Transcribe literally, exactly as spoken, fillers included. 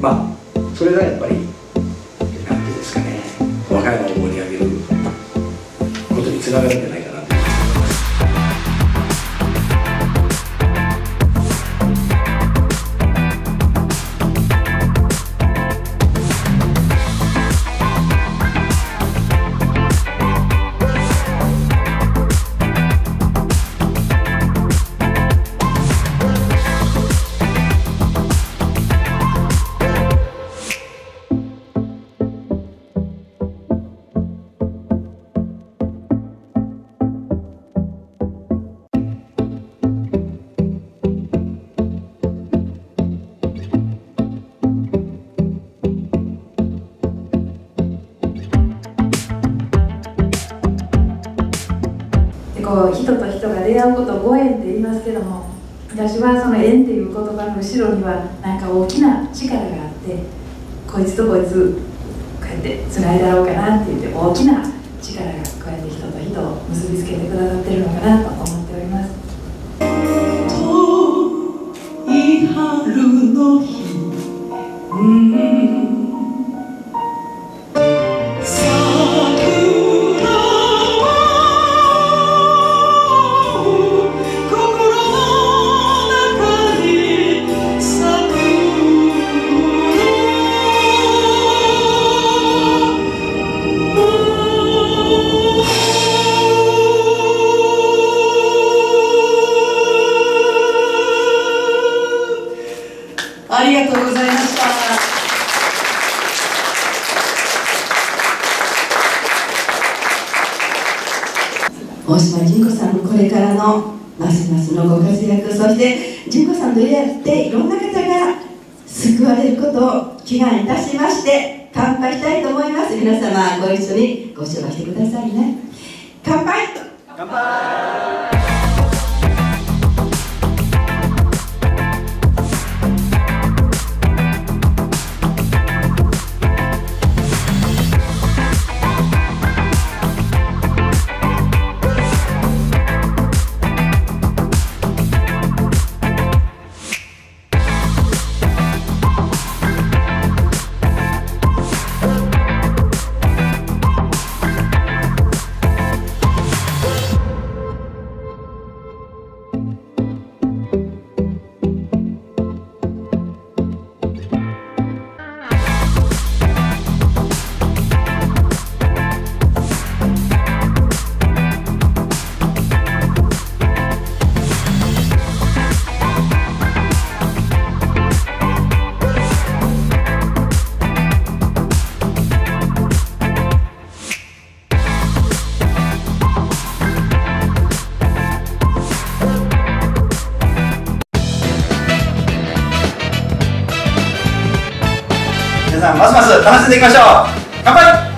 まあそれがやっぱり何ていうんですかね、和歌山を盛り上げることにつながるんじゃないかなと思い人と人が出会うことをご縁って言いますけども、私はその縁っていう言葉の後ろにはなんか大きな力があって、こいつとこいつこうやってつないだろうかなって言って大きな力がこうやって人と人を結びつけてくださってるのかなと思っております。遠い春の日、うん大島順子さんのこれからのますますのご活躍、そして順子さんと出会っていろんな方が救われることを祈願いたしまして乾杯したいと思います。皆様ご一緒にご唱和してくださいね。乾杯、乾杯。ますます楽しんでいきましょう。乾杯。